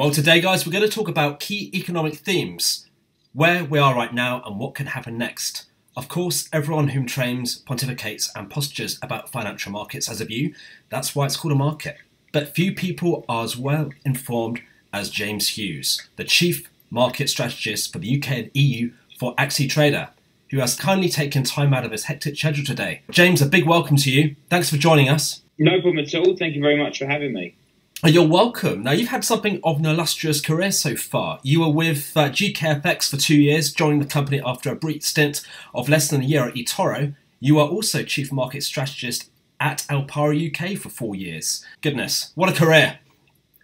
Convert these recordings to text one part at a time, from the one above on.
Well, today, guys, we're going to talk about key economic themes, where we are right now and what can happen next. Of course, everyone who trains, pontificates and postures about financial markets has a view. That's why it's called a market. But few people are as well informed as James Hughes, the chief market strategist for the UK and EU for AxiTrader, who has kindly taken time out of his hectic schedule today. James, a big welcome to you. Thanks for joining us. No problem at all. Thank you very much for having me. You're welcome. Now, you've had something of an illustrious career so far. You were with GKFX for 2 years, joining the company after a brief stint of less than a year at eToro. You are also Chief Market Strategist at Alpari UK for 4 years. Goodness, what a career.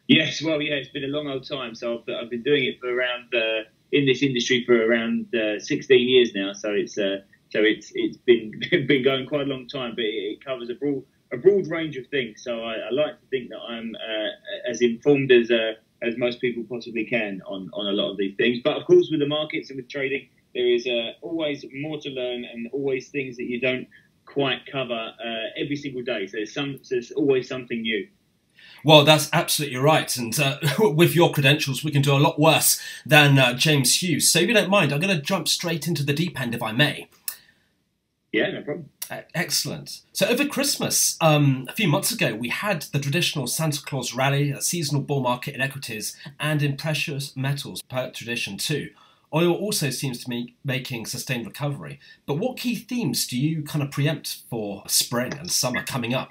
Yes, well, yeah, it's been a long old time. So I've been doing it for around, in this industry for around 16 years now. So it's been going quite a long time, but it covers a broad range of things, so I like to think that I'm as informed as most people possibly can on a lot of these things. But of course, with the markets and with trading, there is always more to learn and always things that you don't quite cover every single day. So there's always something new. Well, that's absolutely right. And with your credentials, we can do a lot worse than James Hughes. So if you don't mind, I'm going to jump straight into the deep end, if I may. Yeah, no problem. Excellent. So over Christmas, a few months ago, we had the traditional Santa Claus rally, a seasonal bull market in equities and in precious metals per tradition too. Oil also seems to be making sustained recovery. But what key themes do you kind of preempt for spring and summer coming up?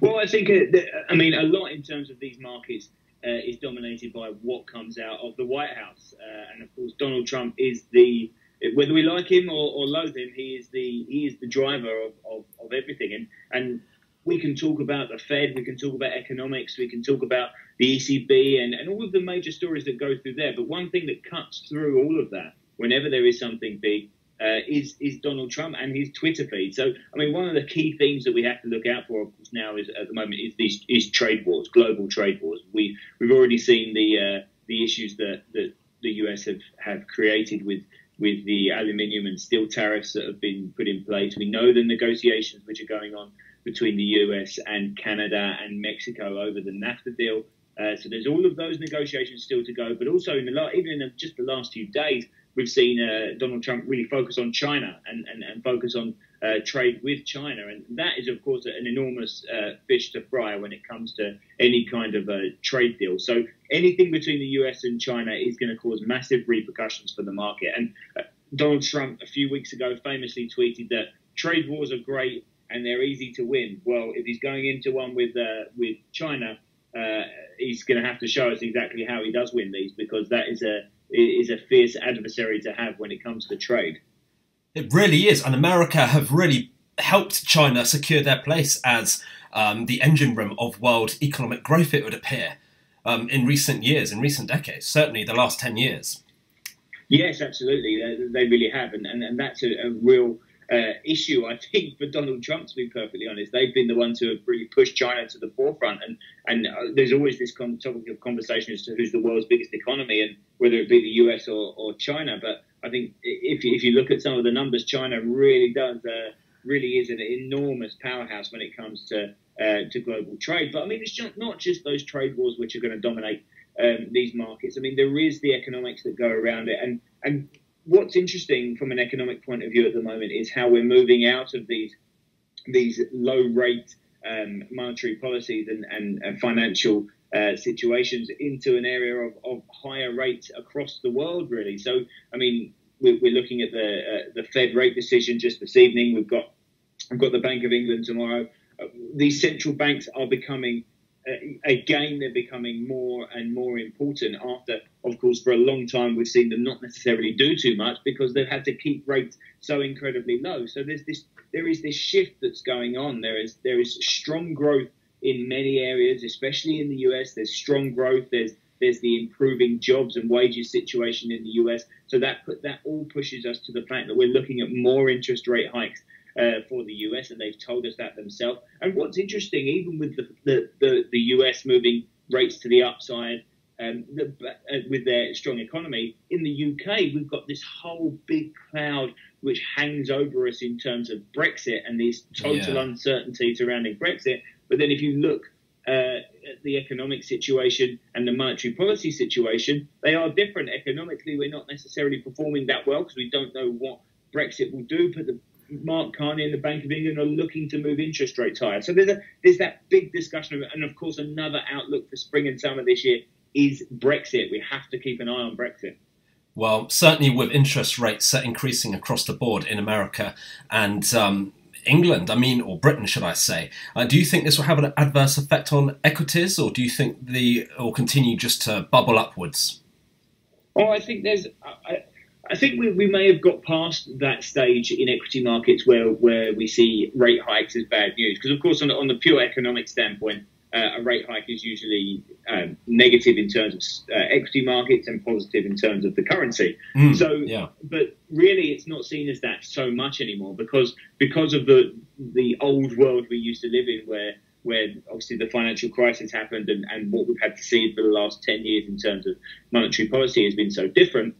Well, I think, a lot in terms of these markets is dominated by what comes out of the White House. And of course, Donald Trump is the... Whether we like him or loathe him, he is the driver of everything. And we can talk about the Fed, we can talk about economics, we can talk about the ECB and all of the major stories that go through there. But one thing that cuts through all of that, whenever there is something big, is Donald Trump and his Twitter feed. So, one of the key themes that we have to look out for, of course, now is at the moment is trade wars, global trade wars. We've already seen the issues that the US have created with the aluminium and steel tariffs that have been put in place. We know the negotiations which are going on between the US and Canada and Mexico over the NAFTA deal. So there's all of those negotiations still to go. But also, even in just the last few days, we've seen Donald Trump really focus on China and focus on trade with China. And that is, of course, an enormous fish to fry when it comes to any kind of a trade deal. So anything between the US and China is going to cause massive repercussions for the market. And Donald Trump, a few weeks ago, famously tweeted that trade wars are great and they're easy to win. Well, if he's going into one with China, he's going to have to show us exactly how he does win these, because that is a fierce adversary to have when it comes to trade. It really is, and America have really helped China secure their place as the engine room of world economic growth, it would appear, in recent years, in recent decades, certainly the last 10 years. Yes, absolutely, they really have, and that's a real issue, I think, for Donald Trump, to be perfectly honest. They've been the ones who have really pushed China to the forefront, and there's always this topic of conversation as to who's the world's biggest economy, and whether it be the US or China. But I think if you look at some of the numbers, China really is an enormous powerhouse when it comes to global trade. But it's not just those trade wars which are going to dominate these markets. There is the economics that go around it, and what's interesting from an economic point of view at the moment is how we're moving out of these low rate monetary policies and financial situations into an area of higher rates across the world, really. So, we're looking at the Fed rate decision just this evening. We've got the Bank of England tomorrow. These central banks are becoming... Again, they're becoming more and more important after, of course, for a long time we've seen them not necessarily do too much because they've had to keep rates so incredibly low. So there is this shift that's going on. There is strong growth in many areas, especially in the US. There's strong growth. There's the improving jobs and wages situation in the US. So that all pushes us to the fact that we're looking at more interest rate hikes for the US, and they've told us that themselves. And what's interesting, even with the US moving rates to the upside with their strong economy, in the UK we've got this whole big cloud which hangs over us in terms of Brexit and these total uncertainty surrounding Brexit. But then if you look at the economic situation and the monetary policy situation, they are different. Economically, we're not necessarily performing that well because we don't know what Brexit will do, but Mark Carney and the Bank of England are looking to move interest rates higher. So there's that big discussion of it. And, of course, another outlook for spring and summer this year is Brexit. We have to keep an eye on Brexit. Well, certainly with interest rates increasing across the board in America and England, or Britain, should I say, do you think this will have an adverse effect on equities, or do you think will continue just to bubble upwards? Oh, I think we may have got past that stage in equity markets where we see rate hikes as bad news, because of course on the pure economic standpoint, a rate hike is usually negative in terms of equity markets and positive in terms of the currency. But really it's not seen as that so much anymore because of the old world we used to live in where obviously the financial crisis happened and what we've had to see for the last 10 years in terms of monetary policy has been so different.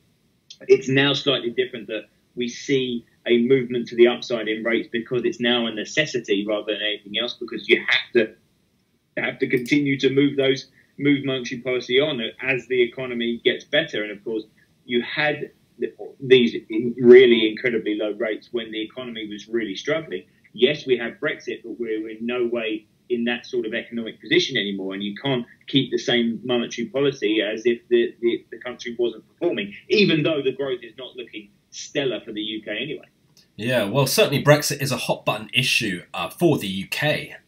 It's now slightly different that we see a movement to the upside in rates because it's now a necessity rather than anything else, because you have to continue to move monetary policy on as the economy gets better. And of course, you had these really incredibly low rates when the economy was really struggling. Yes, we have Brexit, but we're in no way in that sort of economic position anymore, and you can't keep the same monetary policy as if the country wasn't performing, even though the growth is not looking stellar for the UK anyway. Yeah, well, certainly Brexit is a hot-button issue for the UK.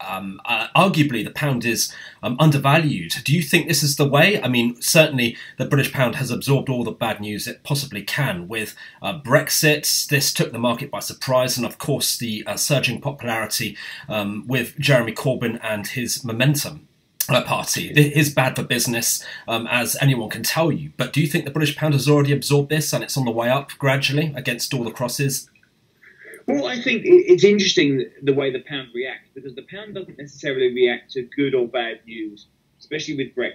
Arguably, the pound is undervalued. Do you think this is the way? I mean, certainly the British pound has absorbed all the bad news it possibly can with Brexit. This took the market by surprise. And, of course, the surging popularity with Jeremy Corbyn and his Momentum party. It is bad for business, as anyone can tell you. But do you think the British pound has already absorbed this and it's on the way up gradually against all the crosses? Well, I think it's interesting the way the pound reacts, because the pound doesn't necessarily react to good or bad news, especially with Brexit.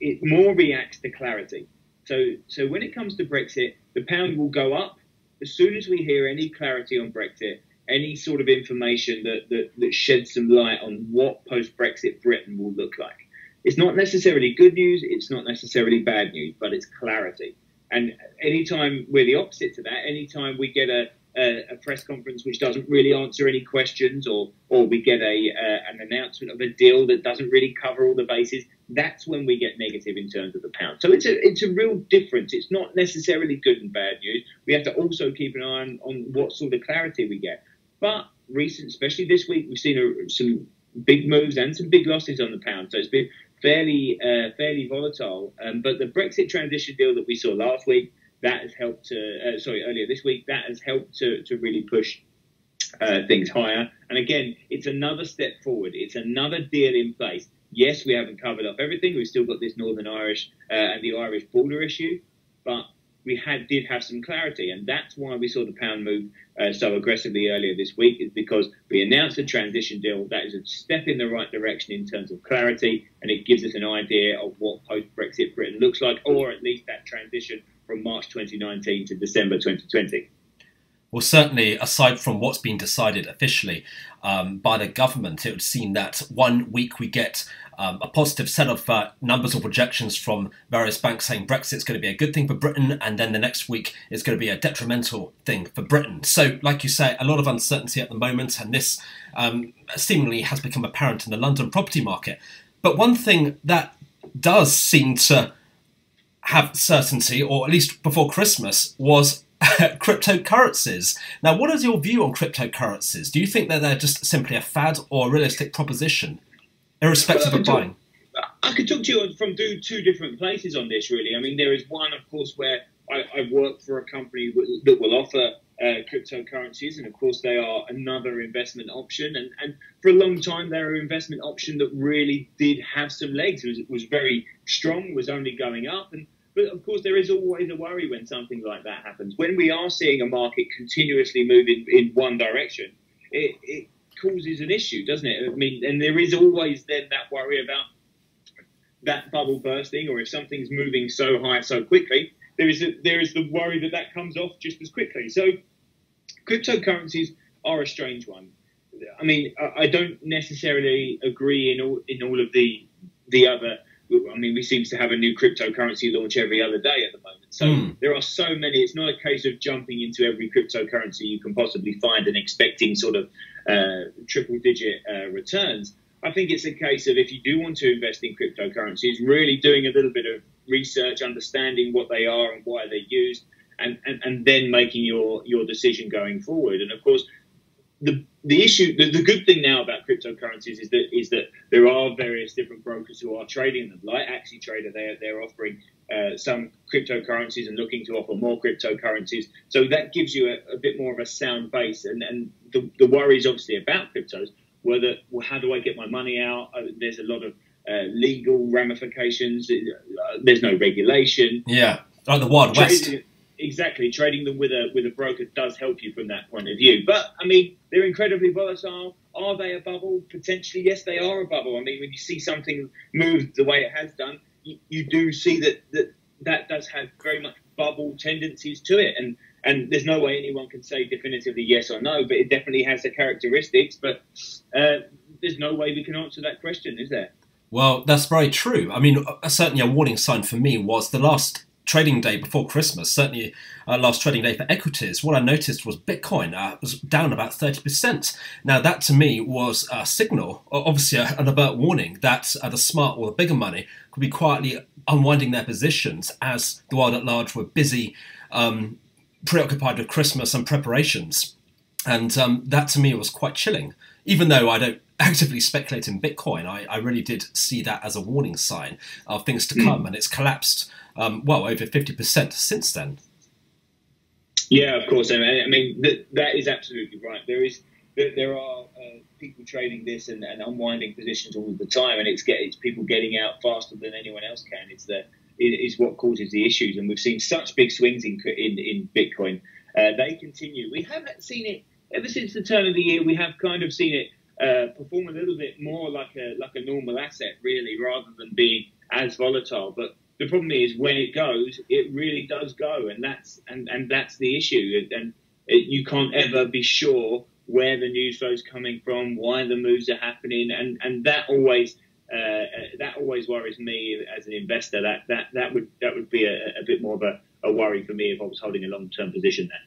It more reacts to clarity. So when it comes to Brexit, the pound will go up as soon as we hear any clarity on Brexit, any sort of information that sheds some light on what post-Brexit Britain will look like. It's not necessarily good news. It's not necessarily bad news, but it's clarity. And anytime we're the opposite to that, anytime we get a press conference which doesn't really answer any questions, or we get an announcement of a deal that doesn't really cover all the bases, that's when we get negative in terms of the pound. So it's a real difference. It's not necessarily good and bad news. We have to also keep an eye on what sort of clarity we get. But especially this week, we've seen some big moves and some big losses on the pound. So it's been fairly volatile. But the Brexit transition deal that we saw last week, that has helped to, earlier this week, that has helped to really push things higher. And again, it's another step forward. It's another deal in place. Yes, we haven't covered up everything. We've still got this Northern Irish and the Irish border issue, but we did have some clarity. And that's why we saw the pound move so aggressively earlier this week, is because we announced a transition deal. That is a step in the right direction in terms of clarity, and it gives us an idea of what post-Brexit Britain looks like, or at least that transition from March 2019 to December 2020. Well, certainly, aside from what's been decided officially by the government, it would seem that one week we get a positive set of numbers or projections from various banks saying Brexit's going to be a good thing for Britain, and then the next week it's going to be a detrimental thing for Britain. So, like you say, a lot of uncertainty at the moment, and this seemingly has become apparent in the London property market. But one thing that does seem to have certainty, or at least before Christmas, was cryptocurrencies. Now, what is your view on cryptocurrencies? Do you think that they're just simply a fad or a realistic proposition, irrespective of buying? I could talk to you from two different places on this, really. I mean, there is one, of course, where I work for a company that will offer cryptocurrencies, and of course they are another investment option, and for a long time they were an investment option that really did have some legs. It was very strong, was only going up, but of course there is always a worry when something like that happens. When we are seeing a market continuously move in one direction, it causes an issue, doesn't it? I mean, and there is always then that worry about that bubble bursting, or if something's moving so high so quickly, there is the worry that comes off just as quickly. So cryptocurrencies are a strange one. I mean, I don't necessarily agree in all of the the other. I mean, we seem to have a new cryptocurrency launch every other day at the moment. So there are so many. It's not a case of jumping into every cryptocurrency you can possibly find and expecting sort of triple-digit returns. I think it's a case of, if you do want to invest in cryptocurrencies, really doing a little bit of research, understanding what they are and why they're used, and then making your decision going forward. And, of course, the issue, the good thing now about cryptocurrencies is that there are various different brokers who are trading them. Like AxiTrader, they're offering some cryptocurrencies and looking to offer more cryptocurrencies. So that gives you a bit more of a sound base. And the worries, obviously, about cryptos were that, well, how do I get my money out? There's a lot of legal ramifications. There's no regulation. Yeah, like the Wild West. Exactly. Trading them with a broker does help you from that point of view. But, I mean, they're incredibly volatile. Are they a bubble? Potentially, yes, they are a bubble. I mean, when you see something move the way it has done, you do see that does have very much bubble tendencies to it. And there's no way anyone can say definitively yes or no, but it definitely has the characteristics. But there's no way we can answer that question, is there? Well, that's very true. I mean, certainly a warning sign for me was the last trading day before Christmas, certainly last trading day for equities, what I noticed was Bitcoin was down about 30%. Now, that to me was a signal, obviously an overt warning, that the smart or the bigger money could be quietly unwinding their positions as the world at large were busy, preoccupied with Christmas and preparations. And that to me was quite chilling. Even though I don't actively speculate in Bitcoin, I really did see that as a warning sign of things to come, and it's collapsed well over 50% since then. Yeah, of course. I mean, that is absolutely right. There are people trading this and unwinding positions all the time, and it's people getting out faster than anyone else can. It is what causes the issues, and we've seen such big swings in Bitcoin. They continue. We haven't seen it ever since the turn of the year. We have kind of seen it perform a little bit more like a normal asset, really, rather than being as volatile. But the problem is, when it goes, it really does go, and that's the issue. And you can't ever be sure where the news flow is coming from, why the moves are happening, and that always worries me as an investor. That would be a bit more of a worry for me if I was holding a long-term position there.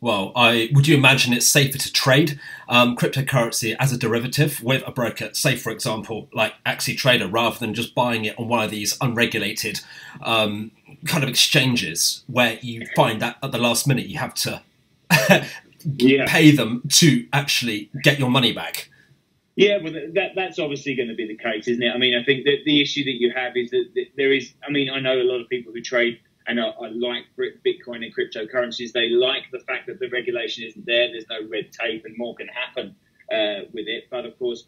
Well, would you imagine it's safer to trade cryptocurrency as a derivative with a broker, say, for example, like AxiTrader, rather than just buying it on one of these unregulated kind of exchanges where you find that at the last minute you have to pay them to actually get your money back? Yeah, well, that's obviously going to be the case, isn't it? I mean, I think that the issue that you have is that there is, I mean, I know a lot of people who trade, and I like Bitcoin and cryptocurrencies. They like the fact that the regulation isn't there. There's no red tape, and more can happen with it. But, of course,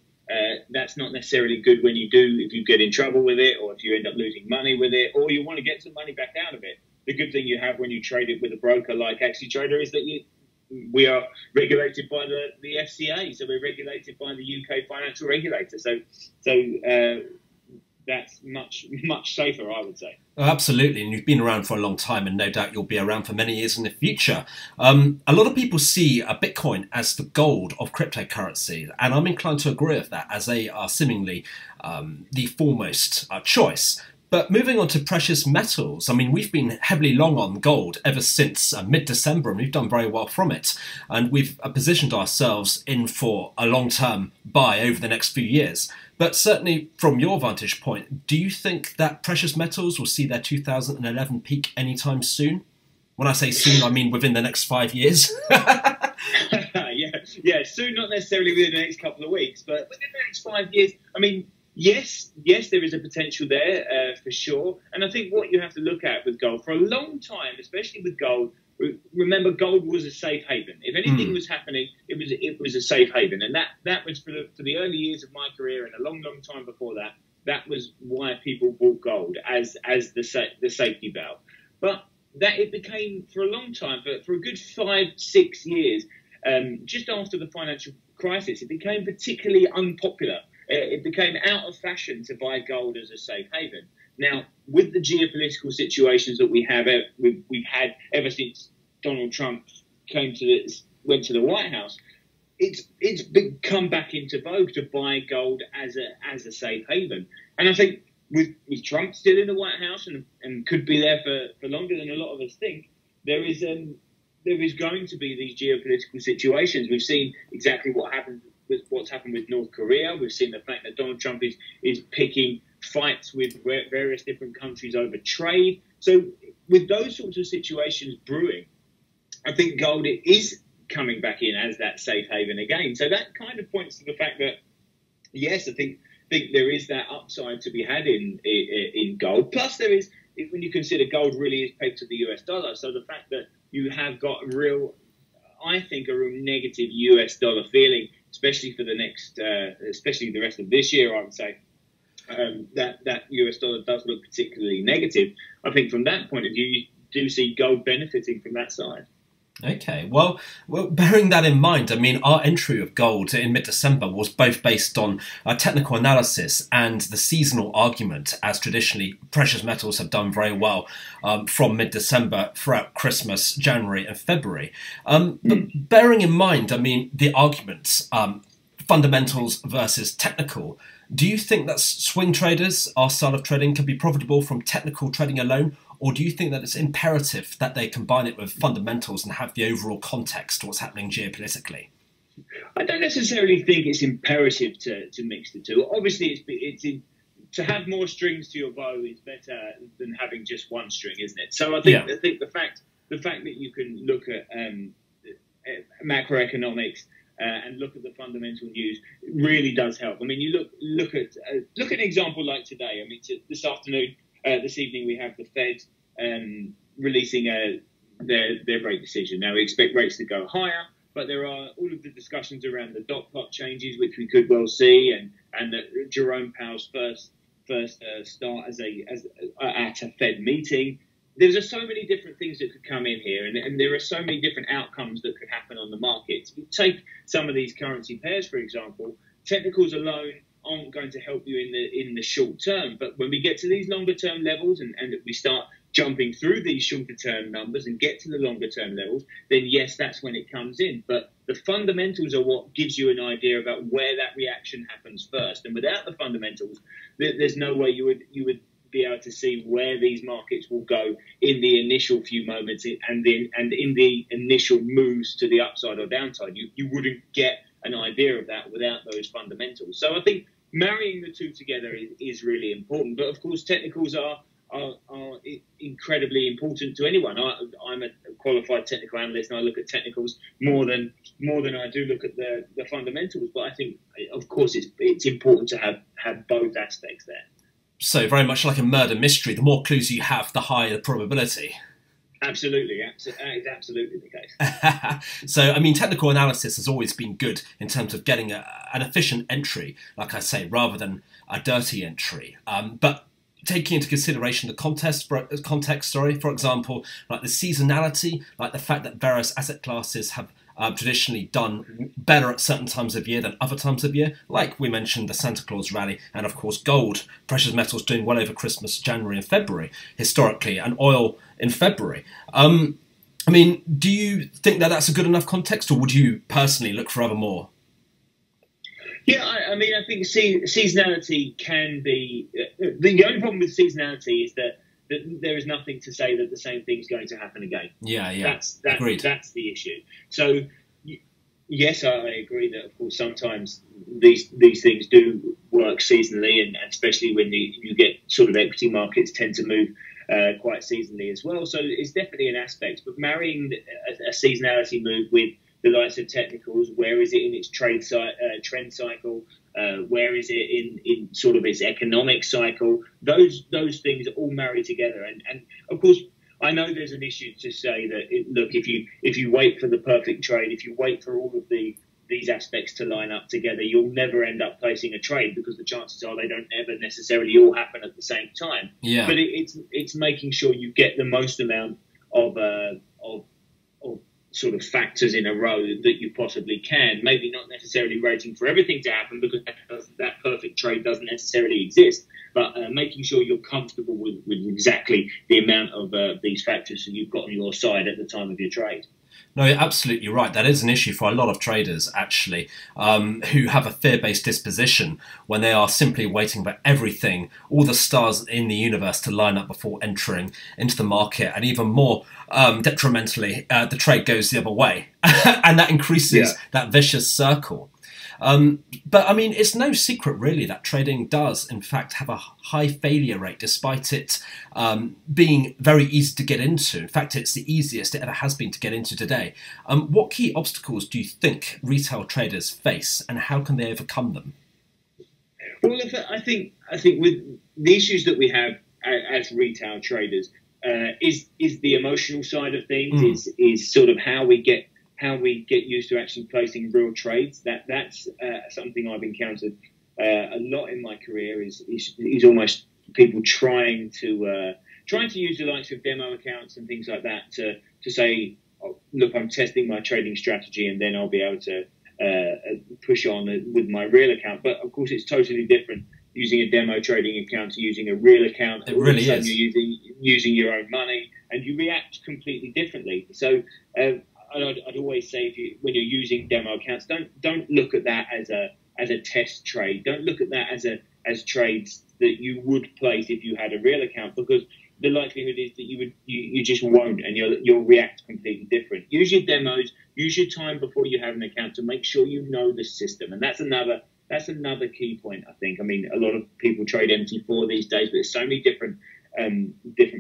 that's not necessarily good when you do, if you get in trouble with it, or if you end up losing money with it, or you want to get some money back out of it. The good thing you have when you trade it with a broker like AxiTrader is that we are regulated by the FCA. So we're regulated by the UK financial regulator. So that's much, much safer, I would say. Oh, absolutely. And you've been around for a long time, and no doubt you'll be around for many years in the future. A lot of people see Bitcoin as the gold of cryptocurrency, and I'm inclined to agree with that, as they are seemingly the foremost choice. But moving on to precious metals, I mean, we've been heavily long on gold ever since mid-December, and we've done very well from it. And we've positioned ourselves in for a long-term buy over the next few years. But certainly, from your vantage point, do you think that precious metals will see their 2011 peak anytime soon? When I say soon, I mean within the next 5 years. yeah, soon, not necessarily within the next couple of weeks, but within the next 5 years, I mean... Yes, there is a potential there for sure. And I think what you have to look at with gold, for a long time, especially with gold, remember gold was a safe haven. If anything was happening, it was a safe haven. And that was for the early years of my career, and a long, long time before that, that was why people bought gold as the safety valve. But that it became, for a long time, for a good 5-6 years, just after the financial crisis, it became particularly unpopular. It became out of fashion to buy gold as a safe haven. Now, with the geopolitical situations that we've had ever since Donald Trump went to the White House, it's come back into vogue to buy gold as a safe haven. And I think with Trump still in the White House and could be there for longer than a lot of us think, there is going to be these geopolitical situations. We've seen exactly what happened with what's happened with North Korea. We've seen the fact that Donald Trump is picking fights with various different countries over trade. So with those sorts of situations brewing, I think gold is coming back in as that safe haven again. So that kind of points to the fact that, yes, I think there is that upside to be had in gold. Plus, there is, when you consider gold really is pegged to the US dollar, so the fact that you have got a real negative US dollar feeling, especially for the next, especially the rest of this year, I would say, that US dollar does look particularly negative. I think from that point of view, you do see gold benefiting from that side. Okay, well, bearing that in mind, I mean, our entry of gold in mid-December was both based on a technical analysis and the seasonal argument, as traditionally precious metals have done very well from mid-December throughout Christmas, January and February. But bearing in mind, I mean, the arguments, fundamentals versus technical, do you think that swing traders, our style of trading, can be profitable from technical trading alone? Or do you think that it's imperative that they combine it with fundamentals and have the overall context of what's happening geopolitically? I don't necessarily think it's imperative to mix the two. Obviously, to have more strings to your bow is better than having just one string, isn't it? So I think the fact that you can look at macroeconomics and look at the fundamental news really does help. I mean, you look at an example like today. I mean, this afternoon. This evening we have the Fed releasing their rate decision. Now we expect rates to go higher, but there are all of the discussions around the dot plot changes, which we could well see, and Jerome Powell's first start at a Fed meeting. There's just so many different things that could come in here, and there are so many different outcomes that could happen on the markets. You take some of these currency pairs, for example, technicals alone aren't going to help you in the short term, but when we get to these longer term levels and we start jumping through these shorter term numbers and get to the longer term levels, then yes, that's when it comes in. But the fundamentals are what gives you an idea about where that reaction happens first, and without the fundamentals, there's no way you would be able to see where these markets will go in the initial few moments and in the initial moves to the upside or downside. You wouldn't get an idea of that without those fundamentals. So I think marrying the two together is really important. But of course, technicals are incredibly important to anyone. I'm a qualified technical analyst, and I look at technicals more than I do look at the fundamentals. But I think, of course, it's important to have both aspects there. So very much like a murder mystery, the more clues you have, the higher the probability. Absolutely, that is absolutely the case. So, I mean, technical analysis has always been good in terms of getting an efficient entry, like I say, rather than a dirty entry. But taking into consideration the context, for example, like the seasonality, like the fact that various asset classes have traditionally done better at certain times of year than other times of year, like we mentioned the Santa Claus rally, and of course gold, precious metals doing well over Christmas, January and February historically, and oil in February. I mean, do you think that that's a good enough context, or would you personally look for other more? Yeah, I mean, I think seasonality can be... the only problem with seasonality is that there is nothing to say that the same thing is going to happen again. Yeah. Agreed. That's the issue. So, yes, I agree that, of course, sometimes these things do work seasonally, and especially when you get sort of equity markets tend to move quite seasonally as well. So it's definitely an aspect. But marrying a seasonality move with the likes of technicals, where is it in its trend cycle? Where is it in sort of its economic cycle? Those things all marry together, and of course I know there's an issue to say that look, if you wait for the perfect trade, if you wait for all of these aspects to line up together, you'll never end up placing a trade because the chances are they don't ever necessarily all happen at the same time. Yeah. But it's making sure you get the most amount of sort of factors in a row that you possibly can, maybe not necessarily waiting for everything to happen because that perfect trade doesn't necessarily exist, but making sure you're comfortable with exactly the amount of these factors that you've got on your side at the time of your trade. No, you're absolutely right. That is an issue for a lot of traders, actually, who have a fear-based disposition when they are simply waiting for everything, all the stars in the universe to line up before entering into the market. And even more detrimentally, the trade goes the other way. And that increases that vicious circle. But I mean, it's no secret really that trading does in fact have a high failure rate, despite it being very easy to get into. In fact, it's the easiest it ever has been to get into today. What key obstacles do you think retail traders face, and how can they overcome them? Well, I think with the issues that we have as retail traders is the emotional side of things, is sort of how we get used to actually placing real trades. That's something I've encountered a lot in my career. Is almost people trying to use the likes of demo accounts and things like that to say, oh, look, I'm testing my trading strategy, and then I'll be able to push on with my real account. But of course, it's totally different using a demo trading account to using a real account. It really is. You're using your own money, and you react completely differently. So. I'd always say, when you're using demo accounts, don't look at that as a test trade. Don't look at that as trades that you would place if you had a real account, because the likelihood is that you just won't, and you'll react completely different. Use your demos. Use your time before you have an account to make sure you know the system, and that's another key point, I think. I mean, a lot of people trade MT4 these days, but there's so many different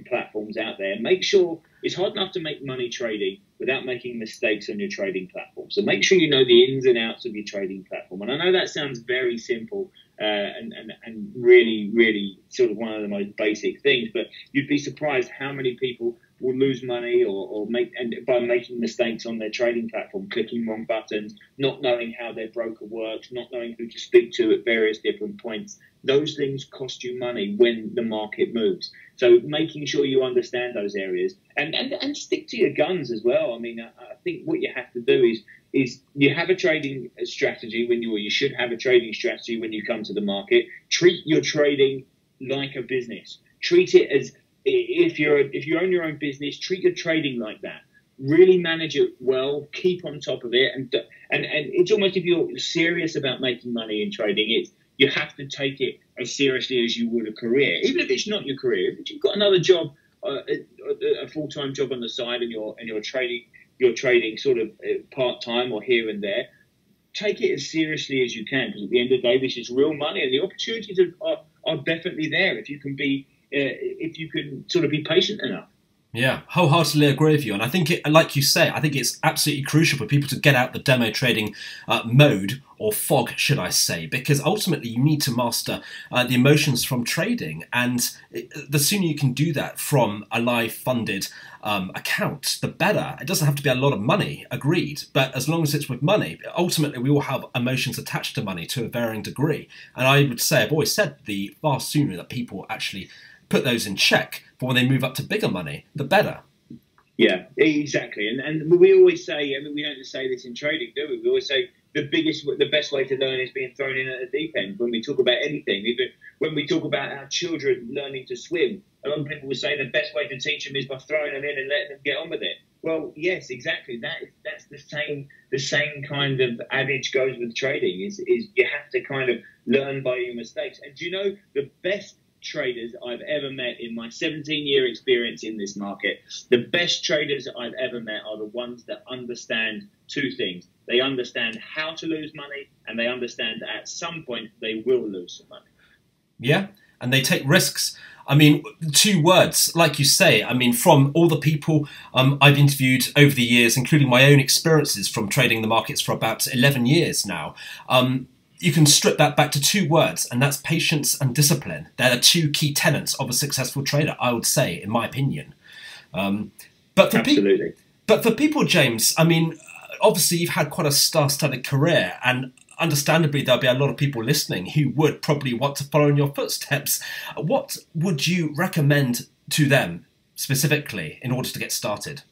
platforms out there. Make sure it's hard enough to make money trading without making mistakes on your trading platform. So make sure you know the ins and outs of your trading platform. And I know that sounds very simple and really, really sort of one of the most basic things, but you'd be surprised how many people will lose money by making mistakes on their trading platform, clicking wrong buttons, not knowing how their broker works, not knowing who to speak to at various different points. Those things cost you money when the market moves. So making sure you understand those areas and stick to your guns as well. I mean, I think what you have to do is you have a trading strategy you should have a trading strategy when you come to the market. Treat your trading like a business. Treat it as if you own your own business. Treat your trading like that. Really manage it well. Keep on top of it, and it's almost, if you're serious about making money in trading, you have to take it as seriously as you would a career. Even if it's not your career, if you've got another job, a full-time job on the side, and you're trading sort of part-time or here and there, take it as seriously as you can, because at the end of the day, this is real money, and the opportunities are definitely there if you can be if you can be patient enough. Yeah, wholeheartedly agree with you. And I think, like you say, I think it's absolutely crucial for people to get out the demo trading mode, or fog, should I say, because ultimately you need to master the emotions from trading. And the sooner you can do that from a live funded account, the better. It doesn't have to be a lot of money, agreed, but as long as it's with money. Ultimately, we all have emotions attached to money to a varying degree. And I would say, I've always said, the far sooner that people actually put those in check for when they move up to bigger money, the better. Yeah, exactly. And we always say, I mean, we don't just say this in trading, do we? We always say the best way to learn is being thrown in at the deep end. When we talk about anything, even when we talk about our children learning to swim, a lot of people will say the best way to teach them is by throwing them in and letting them get on with it. Well, yes, exactly. That's the same kind of adage goes with trading. Is you have to kind of learn by your mistakes. And do you know, the best traders I've ever met in my 17-year experience in this market, the best traders I've ever met are the ones that understand two things. They understand how to lose money, and they understand that at some point they will lose some money. Yeah, and they take risks. I mean, two words, like you say. I mean, from all the people I've interviewed over the years, including my own experiences from trading the markets for about 11 years now, you can strip that back to two words, and that's patience and discipline. They're the two key tenets of a successful trader, I would say, in my opinion. But for people, James, I mean, obviously you've had quite a star-studded career, and understandably there'll be a lot of people listening who would probably want to follow in your footsteps. What would you recommend to them specifically in order to get started?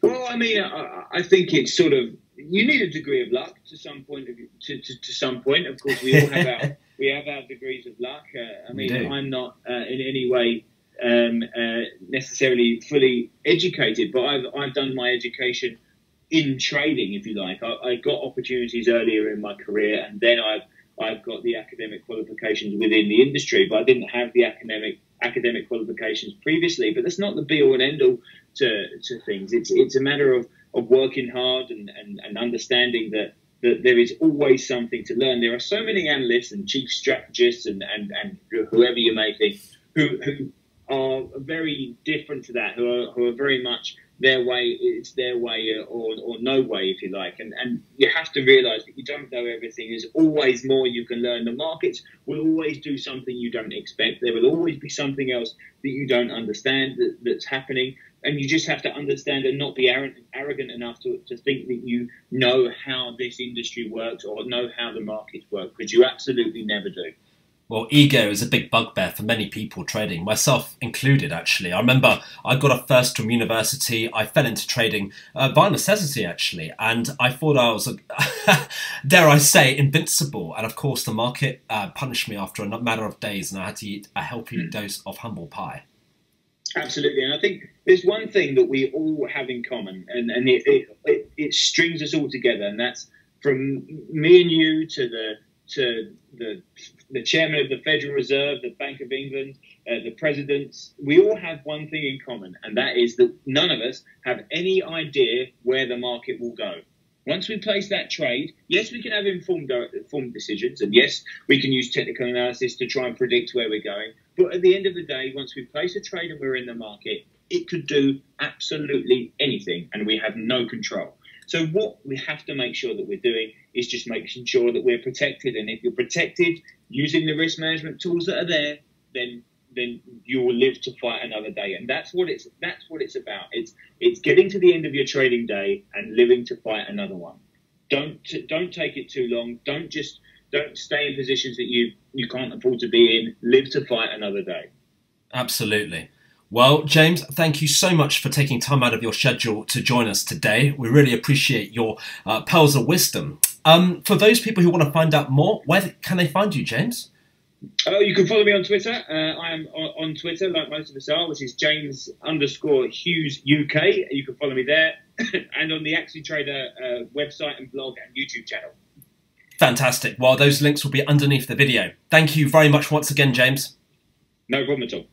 Well, I mean, I think it's sort of, you need a degree of luck to some point. To some point, of course, we all have our degrees of luck. I mean, I'm not in any way necessarily fully educated, but I've done my education in trading, if you like. I got opportunities earlier in my career, and then I've got the academic qualifications within the industry, but I didn't have the academic qualifications previously. But that's not the be all and end all to things. It's a matter of working hard and understanding that there is always something to learn. There are so many analysts and chief strategists and whoever you may think who are very different to that, who are very much their way, it's their way or no way, if you like. And you have to realise that you don't know everything. There's always more you can learn. The markets will always do something you don't expect. There will always be something else that you don't understand that's happening. And you just have to understand and not be arrogant enough to think that you know how this industry works or know how the markets work, because you absolutely never do. Well, ego is a big bugbear for many people trading, myself included, actually. I remember I got a first from university. I fell into trading by necessity, actually. And I thought I was, dare I say, invincible. And of course, the market punished me after a matter of days, and I had to eat a healthy dose of humble pie. Absolutely. And I think there's one thing that we all have in common, and it strings us all together. And that's from me and you to the chairman of the Federal Reserve, the Bank of England, the presidents. We all have one thing in common, and that is that none of us have any idea where the market will go. Once we place that trade, yes, we can have informed decisions, and yes, we can use technical analysis to try and predict where we're going. But at the end of the day, once we place a trade and we're in the market, it could do absolutely anything, and we have no control. So what we have to make sure that we're doing is just making sure that we're protected. And if you're protected using the risk management tools that are there, then you will live to fight another day. And that's what it's about. It's getting to the end of your trading day and living to fight another one. Don't take it too long. Don't stay in positions that you can't afford to be in. Live to fight another day. Absolutely. Well, James, thank you so much for taking time out of your schedule to join us today. We really appreciate your pearls of wisdom. For those people who want to find out more, where can they find you, James? Oh, you can follow me on Twitter. I am on Twitter, like most of us are, which is James_Hughes UK. You can follow me there and on the AxiTrader website and blog and YouTube channel. Fantastic. Well, those links will be underneath the video. Thank you very much once again, James. No problem at all.